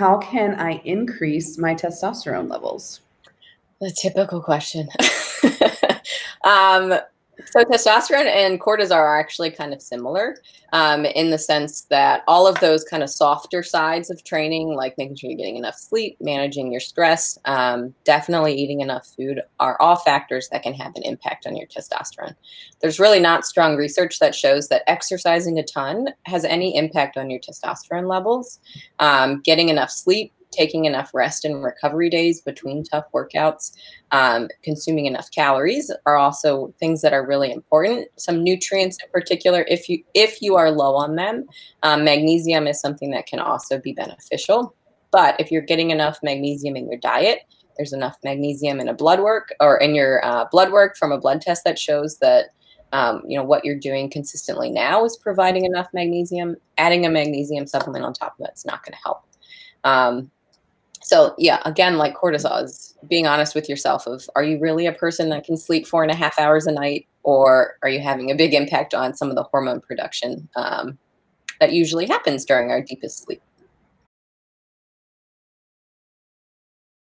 How can I increase my testosterone levels? The typical question. So testosterone and cortisol are actually kind of similar in the sense that all of those kind of softer sides of training, like making sure you're getting enough sleep, managing your stress, definitely eating enough food, are all factors that can have an impact on your testosterone. There's really not strong research that shows that exercising a ton has any impact on your testosterone levels. Getting enough sleep, taking enough rest and recovery days between tough workouts, consuming enough calories are also things that are really important. Some nutrients in particular, if you are low on them, magnesium is something that can also be beneficial. But if you're getting enough magnesium in your diet, there's enough magnesium in a blood work or in your blood work from a blood test that shows that what you're doing consistently now is providing enough magnesium. Adding a magnesium supplement on top of that's not going to help. So yeah, again, like cortisol, is being honest with yourself of, are you really a person that can sleep 4.5 hours a night, or are you having a big impact on some of the hormone production that usually happens during our deepest sleep?